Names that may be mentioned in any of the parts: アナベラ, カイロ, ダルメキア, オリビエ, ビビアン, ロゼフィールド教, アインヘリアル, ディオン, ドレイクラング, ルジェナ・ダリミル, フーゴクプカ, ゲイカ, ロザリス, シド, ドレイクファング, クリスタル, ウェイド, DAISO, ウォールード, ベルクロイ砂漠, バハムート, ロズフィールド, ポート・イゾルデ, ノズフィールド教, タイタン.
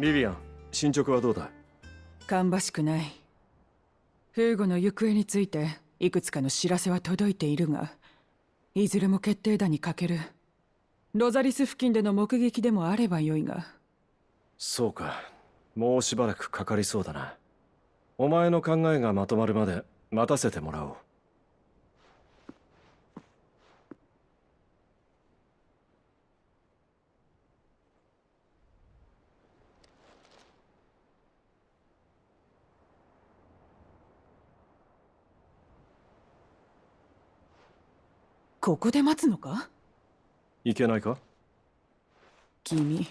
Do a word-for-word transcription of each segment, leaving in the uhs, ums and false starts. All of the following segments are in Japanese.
リリアン、進捗はどうだ？芳しくない。フーゴの行方についていくつかの知らせは届いているが、いずれも決定打に欠ける。ロザリス付近での目撃でもあればよいが。そうか、もうしばらくかかりそうだな。お前の考えがまとまるまで待たせてもらおう。ここで待つのか？いけないか？君、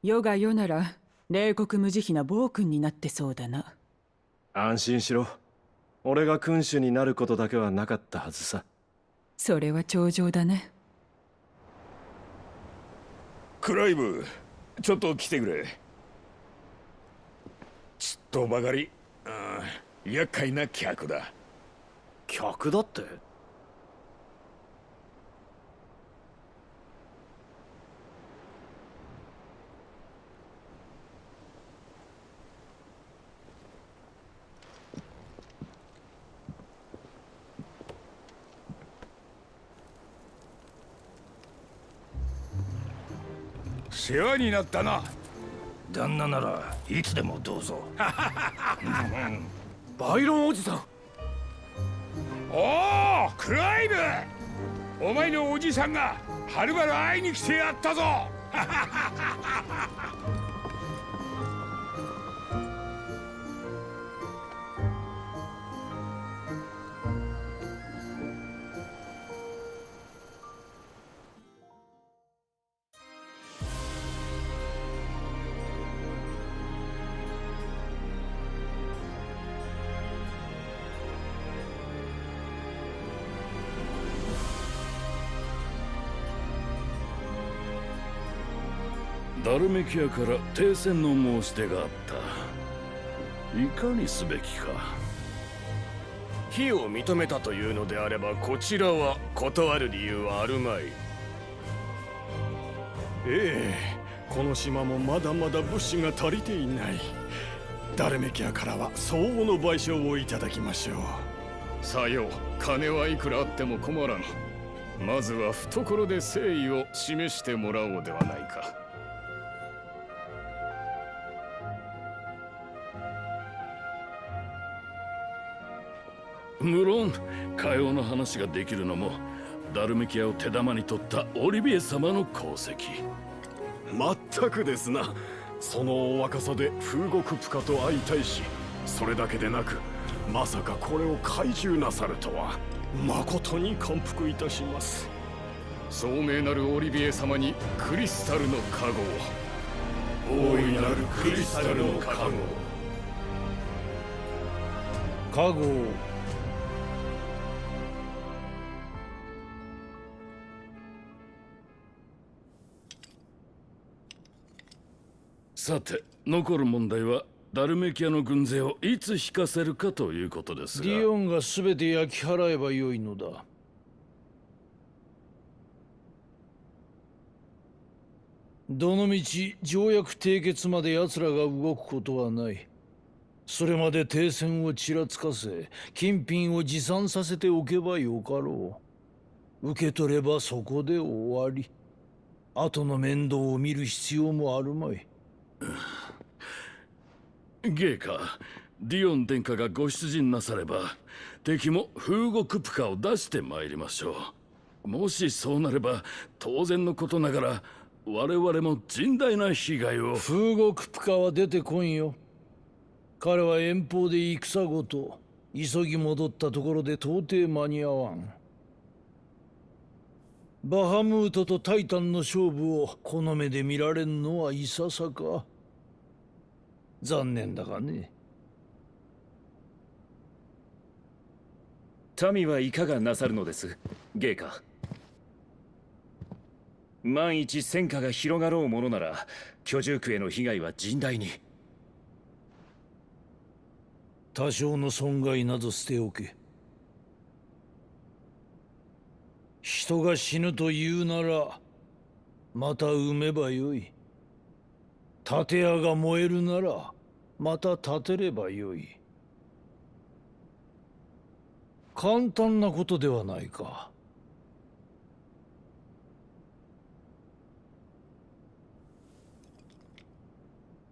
世が世なら冷酷無慈悲な暴君になってそうだな。安心しろ。俺が君主になることだけはなかったはずさ。それは頂上だね。クライブ、ちょっと来てくれ。ちっとばかり、うん、厄介な客だ。客だって？世話になったな。旦那ならいつでもどうぞ。バイロンおじさん。おお、クライブ、お前のおじさんがはるばる会いに来てやったぞ。ダルメキアから停戦の申し出があった。いかにすべきか。非を認めたというのであれば、こちらは断る理由はあるまい。ええ、この島もまだまだ物資が足りていない。ダルメキアからは相応の賠償をいただきましょう。さよう、金はいくらあっても困らん。まずは懐で誠意を示してもらおうではないか。無論、かような話ができるのもダルメキアを手玉に取ったオリビエ様の功績。まったくですな。そのお若さでフーゴクプカと相対し、それだけでなくまさかこれを懐柔なさるとは、誠に感服いたします。聡明なるオリビエ様にクリスタルの加護を。大いなるクリスタルの加護を。加護をさて、残る問題はダルメキアの軍勢をいつ引かせるかということですが。ディオンが全て焼き払えばよいのだ。どのみち条約締結まで奴らが動くことはない。それまで停戦をちらつかせ、金品を持参させておけばよかろう。受け取ればそこで終わり。後の面倒を見る必要もあるまい。ゲイカ、ディオン殿下がご出陣なされば、敵もフーゴクプカを出してまいりましょう。もしそうなれば当然のことながら我々も甚大な被害を。フーゴクプカは出てこんよ。彼は遠方で戦ごと急ぎ戻ったところで到底間に合わん。バハムートとタイタンの勝負をこの目で見られんのはいささか残念だがね。民はいかがなさるのです、ゲイカ。万一戦火が広がろうものなら、居住区への被害は甚大に。多少の損害など捨ておけ。人が死ぬというならまた埋めばよい。建屋が燃えるならまた建てればよい。簡単なことではないか。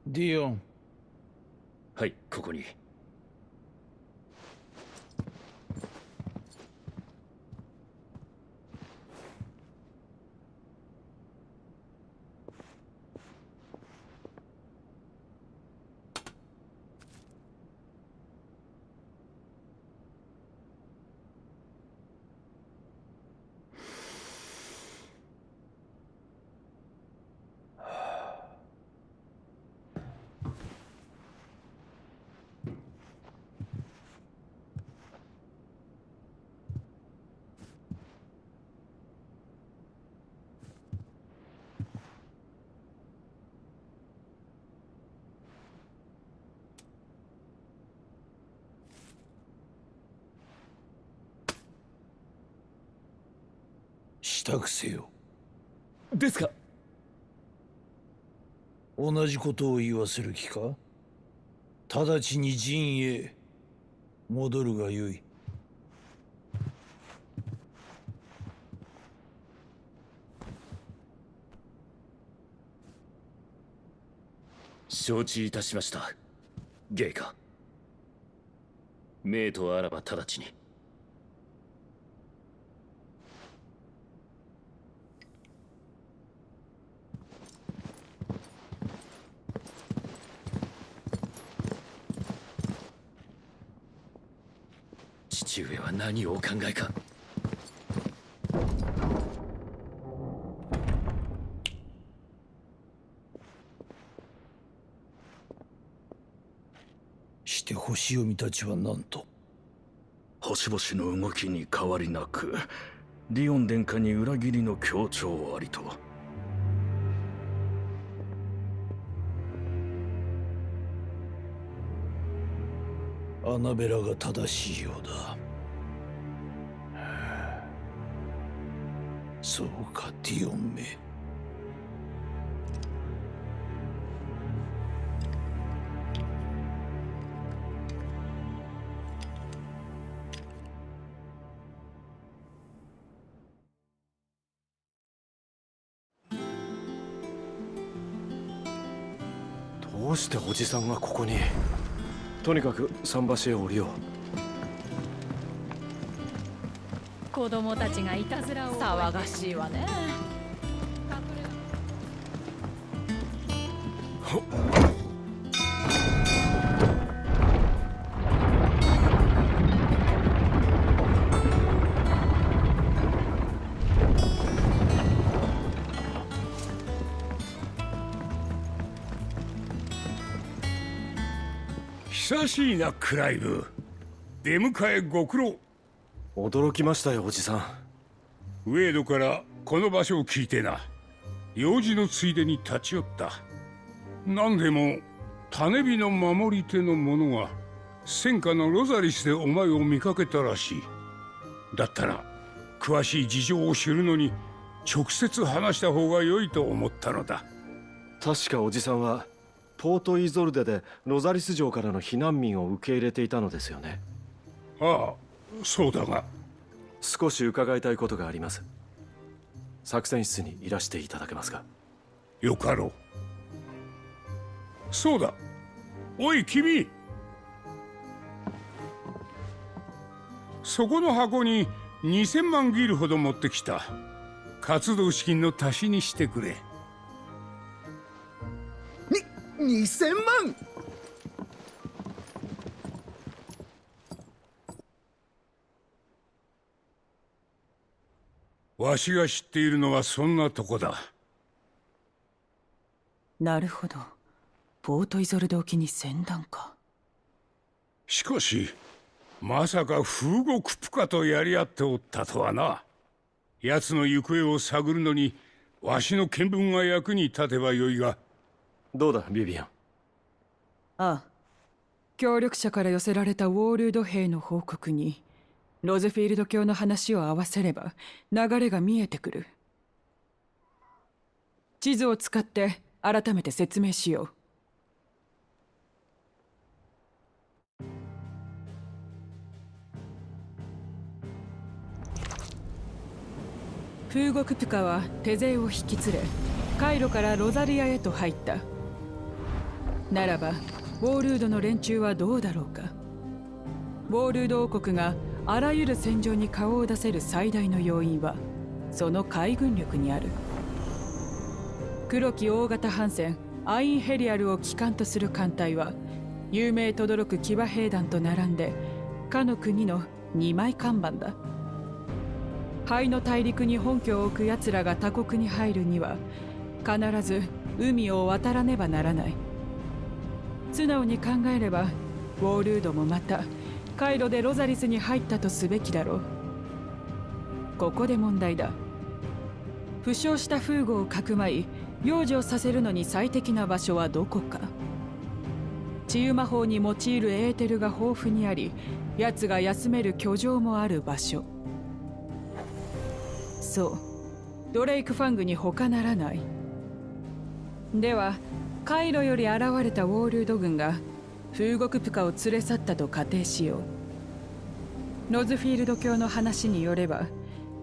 ディオン。はい、ここに。せよですか。同じことを言わせる気か。直ちに陣へ戻るがよい。承知いたしました。ゲイカ、命とあらば直ちに。父上は何をお考えか。して星読みたちは何と。星々の動きに変わりなく、ディオン殿下に裏切りの強調ありと。アナベラが正しいようだ。そうか、ディオンめ。どうしておじさんがここに。とにかく桟橋へ降りよう。子供たちがいたずらを。騒がしいわね。ほっ。久しいな、クライブ。出迎えご苦労。驚きましたよ、おじさん。ウェイドからこの場所を聞いてな。用事のついでに立ち寄った。何でも種火の守り手の者が戦火のロザリスでお前を見かけたらしい。だったら詳しい事情を知るのに直接話した方が良いと思ったのだ。確かおじさんはポート・イゾルデでロザリス城からの避難民を受け入れていたのですよね。ああ、そうだが。少し伺いたいことがあります。作戦室にいらしていただけますか。よかろう。そうだ。おい君、そこの箱ににせんまんギルほど持ってきた。活動資金の足しにしてくれ。にせんまん。わしが知っているのはそんなとこだ。なるほど。ポートイゾルド沖に船団か。しかしまさかフーゴ・クプカとやり合っておったとはな。奴の行方を探るのにわしの見聞が役に立てばよいが。どうだ、ビビアン。ああ、協力者から寄せられたウォールード兵の報告にロゼフィールド教の話を合わせれば流れが見えてくる。地図を使って改めて説明しよう。フーゴクプカは手勢を引き連れ、カイロからロザリアへと入った。ならばウォールードの連中はどうだろうか。ウォールード王国があらゆる戦場に顔を出せる最大の要因はその海軍力にある。黒き大型艦船アインヘリアルを旗艦とする艦隊は有名とどろく騎馬兵団と並んでかの国のにまい看板だ。灰の大陸に本拠を置くやつらが他国に入るには必ず海を渡らねばならない。素直に考えればウォールードもまたカイロでロザリスに入ったとすべきだろう。ここで問題だ。負傷したフーゴをかくまい養生させるのに最適な場所はどこか。治癒魔法に用いるエーテルが豊富にあり、奴が休める居城もある場所。そう、ドレイクファングに他ならない。ではカイロより現れたウォールード軍がフーゴクプカを連れ去ったと仮定しよう。ノズフィールド教の話によれば、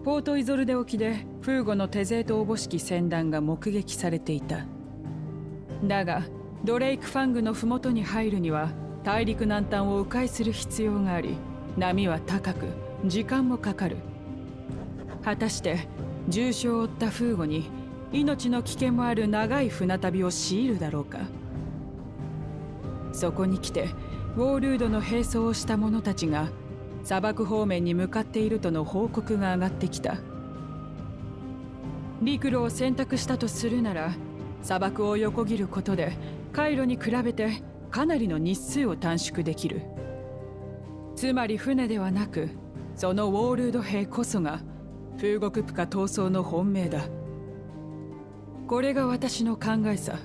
ポートイゾルデ沖でフーゴの手勢とおぼしき船団が目撃されていた。だがドレイクファングの麓に入るには大陸南端を迂回する必要があり、波は高く時間もかかる。果たして重傷を負ったフーゴに命の危険もある長い船旅を強いるだろうか。そこに来てウォールードの兵装をした者たちが砂漠方面に向かっているとの報告が上がってきた。陸路を選択したとするなら、砂漠を横切ることで海路に比べてかなりの日数を短縮できる。つまり船ではなく、そのウォールード兵こそがフーゴクプカ闘争の本命だ。これが私の考えさ。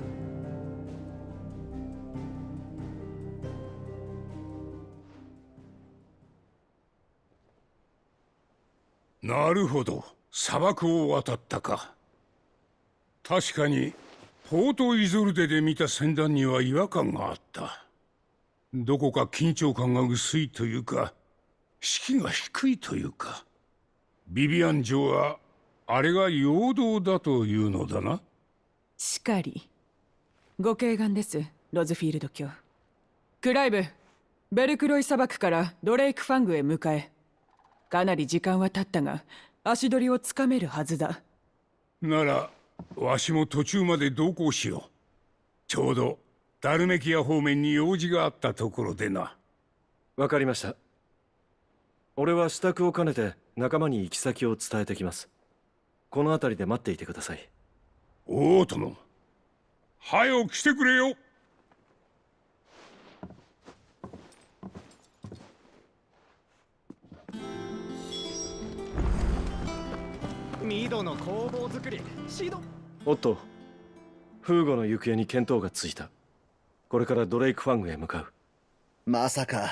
なるほど、砂漠を渡ったか。確かにポートイゾルデで見た船団には違和感があった。どこか緊張感が薄いというか、士気が低いというか。ビビアン城はあれが陽動だというのだな。しかり。ご慧眼です、ロズフィールド卿。クライブ、ベルクロイ砂漠からドレイクファングへ向かえ。かなり時間は経ったが、足取りをつかめるはずだ。なら、わしも途中まで同行しよう。ちょうど、ダルメキア方面に用事があったところでな。わかりました。俺は支度を兼ねて仲間に行き先を伝えてきます。この辺りで待っていてください。おう殿、早く来てくれよ。ミドの工房作り、シド。おっと、フーゴの行方に見当がついた。これからドレイクファングへ向かう。まさか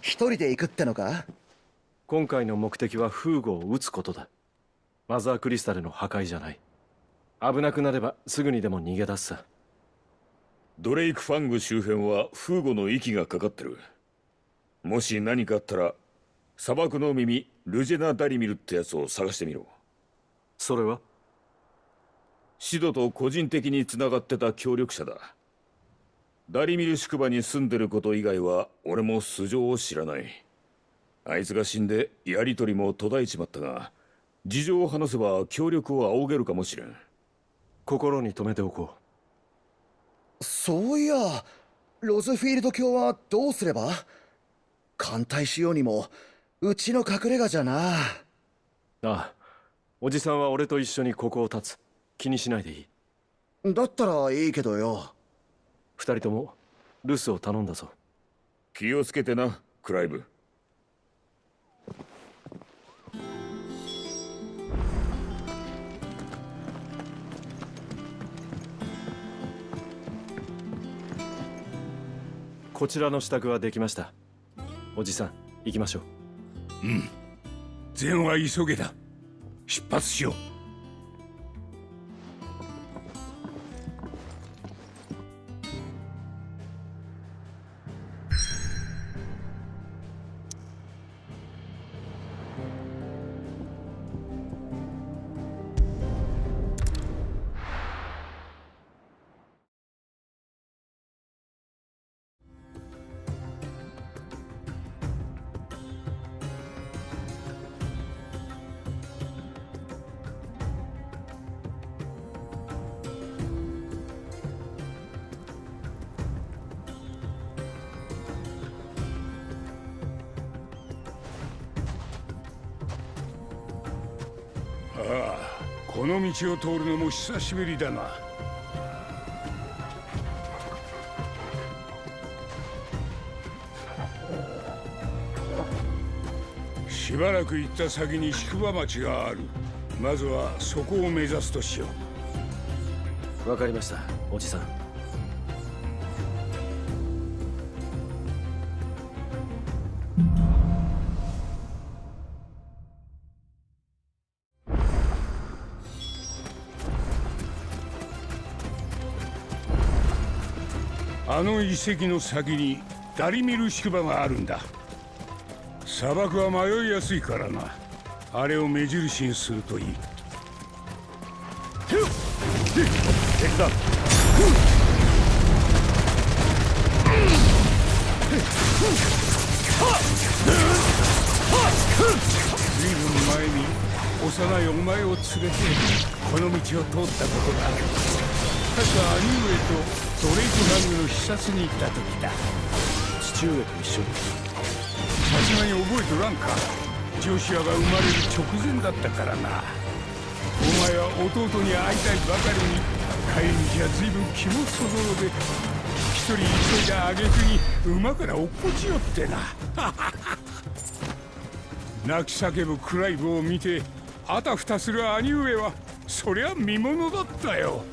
一人で行くってのか。今回の目的はフーゴを撃つことだ。マザークリスタルの破壊じゃない。危なくなればすぐにでも逃げ出すさ。ドレイクファング周辺はフーゴの息がかかってる。もし何かあったら、砂漠の耳ルジェナ・ダリミルってやつを探してみろ。それはシドと個人的につながってた協力者だ。ダリミル宿場に住んでること以外は俺も素性を知らない。あいつが死んでやりとりも途絶えちまったが、事情を話せば協力を仰げるかもしれん。心に留めておこう。そういや、ロズフィールド卿はどうすれば。艦隊しようにもうちの隠れ家じゃな。ああ、おじさんは俺と一緒にここを立つ。気にしないでいい。だったらいいけどよ。二人とも留守を頼んだぞ。気をつけてな、クライブ。こちらの支度はできました。おじさん、行きましょう。うん。善は急げだ。出発しよう。この道を通るのも久しぶりだな。しばらく行った先に宿場町がある。まずはそこを目指すとしよう。わかりました、おじさん。あの遺跡の先にダリミル宿場があるんだ。砂漠は迷いやすいからな。あれを目印にするといい。敵だ。随分前に幼いお前を連れてこの道を通ったことがある。確か兄上とドレイクラングの視察に行った時だ。父上と一緒に。さすがに覚えとらんか。ジョシュアが生まれる直前だったからな。お前は弟に会いたいばかりに帰り道は随分気もそぞろで、一人急いだ挙句に馬から落っこちよってな。泣き叫ぶクライブを見てあたふたする兄上はそりゃ見ものだったよ。